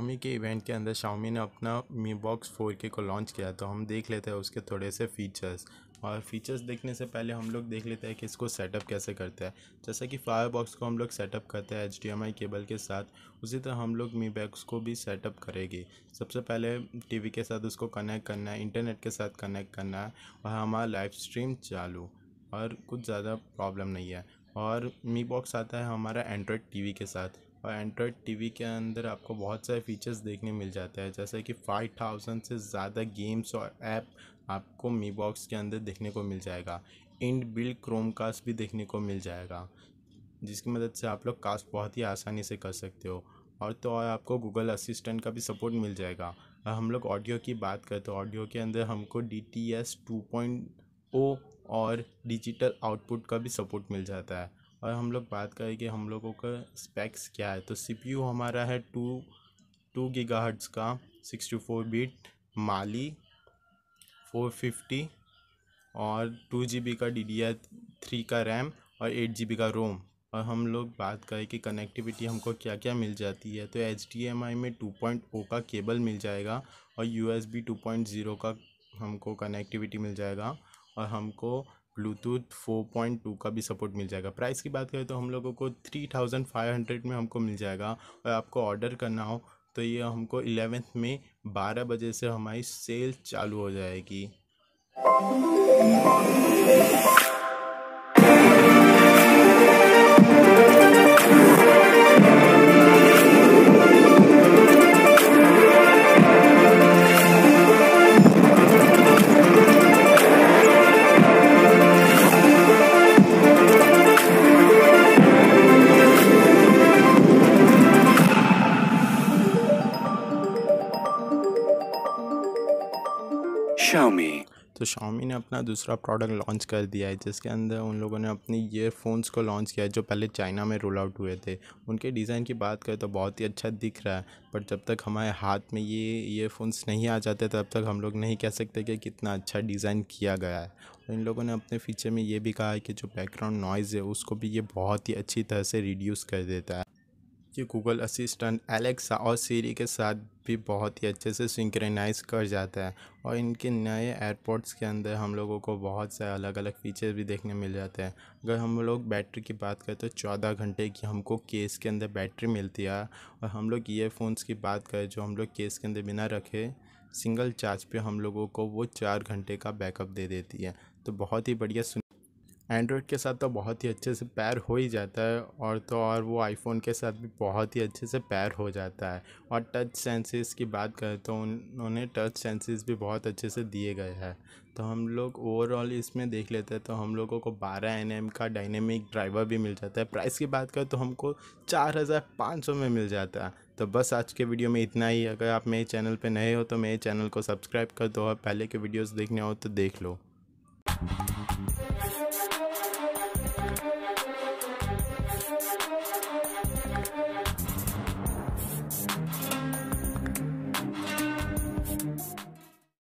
Xiaomi के event के अंदर शाओमी ने अपना मी बॉक्स 4K को लॉन्च किया, तो हम देख लेते हैं उसके थोड़े से फ़ीचर्स। और फ़ीचर्स देखने से पहले हम लोग देख लेते हैं कि इसको सेटअप कैसे करते हैं। जैसा कि फायर बॉक्स को हम लोग सेटअप करते हैं HDMI केबल के साथ, उसी तरह हम लोग मी बॉक्स को भी सेटअप करेंगे। सबसे पहले टीवी के साथ उसको कनेक्ट करना है, इंटरनेट के साथ कनेक्ट करना है और हमारा लाइव स्ट्रीम चालू, और कुछ ज़्यादा प्रॉब्लम नहीं है। और मी बॉक्स आता है हमारा एंड्रॉयड टीवी के साथ, और एंड्रॉयड टीवी के अंदर आपको बहुत सारे फीचर्स देखने मिल जाते हैं, जैसे कि 5000 से ज़्यादा गेम्स और ऐप आपको मी बॉक्स के अंदर देखने को मिल जाएगा। इंड बिल्ड क्रोमकास्ट भी देखने को मिल जाएगा, जिसकी मदद से आप लोग कास्ट बहुत ही आसानी से कर सकते हो। और तो और आपको गूगल असिस्टेंट का भी सपोर्ट मिल जाएगा। और हम लोग ऑडियो की बात करें तो ऑडियो के अंदर हमको DTS 2.0 और डिजिटल आउटपुट का भी सपोर्ट मिल जाता है। और हम लोग बात करें कि हम लोगों का स्पेक्स क्या है, तो CPU हमारा है 2 GHz का 64 बिट माली 450 और 2 GB का DDR3 का रैम और 8 GB का रोम। और हम लोग बात करें कि कनेक्टिविटी हमको क्या क्या मिल जाती है, तो HDMI में 2.0 का केबल मिल जाएगा और USB 2.0 का हमको कनेक्टिविटी मिल जाएगा, और हमको ब्लूटूथ 4.2 का भी सपोर्ट मिल जाएगा। प्राइस की बात करें तो हम लोगों को 3500 में हमको मिल जाएगा। और आपको ऑर्डर करना हो तो ये हमको 11th में 12 बजे से हमारी सेल चालू हो जाएगी। तो शाओमी ने अपना दूसरा प्रोडक्ट लॉन्च कर दिया है, जिसके अंदर उन लोगों ने अपने ईयरफोन्स को लॉन्च किया है, जो पहले चाइना में रोल आउट हुए थे। उनके डिज़ाइन की बात करें तो बहुत ही अच्छा दिख रहा है, पर जब तक हमारे हाथ में ये ईयरफोन्स नहीं आ जाते तब तक हम लोग नहीं कह सकते कि कितना अच्छा डिज़ाइन किया गया है। और इन लोगों ने अपने फीचर में ये भी कहा है कि जो बैकग्राउंड नॉइज़ है उसको भी ये बहुत ही अच्छी तरह से रिड्यूस कर देता है। ये गूगल असिस्टेंट, एलेक्सा और सीरी के साथ भी बहुत ही अच्छे से सिंक्रोनाइज कर जाता है। और इनके नए एयरपोर्ट्स के अंदर हम लोगों को बहुत से अलग अलग फीचर्स भी देखने मिल जाते हैं। अगर हम लोग बैटरी की बात करें तो 14 घंटे की हमको केस के अंदर बैटरी मिलती है। और हम लोग ईयरफोन्स की बात करें जो हम लोग केस के अंदर बिना रखे सिंगल चार्ज पे हम लोगों को वो 4 घंटे का बैकअप दे देती है, तो बहुत ही बढ़िया। एंड्रॉयड के साथ तो बहुत ही अच्छे से पैर हो ही जाता है, और तो और वो आईफोन के साथ भी बहुत ही अच्छे से पैर हो जाता है। और टच सेंसेस की बात करें तो उन्होंने टच सेंसेस भी बहुत अच्छे से दिए गए हैं। तो हम लोग ओवरऑल इसमें देख लेते हैं तो हम लोगों को 12 nm का डायनेमिक ड्राइवर भी मिल जाता है। प्राइस की बात करें तो हमको 4500 में मिल जाता है। तो बस आज के वीडियो में इतना ही। अगर आप मेरे चैनल पर नए हो तो मेरे चैनल को सब्सक्राइब कर दो, और पहले के वीडियोज़ देखने हो तो देख लो।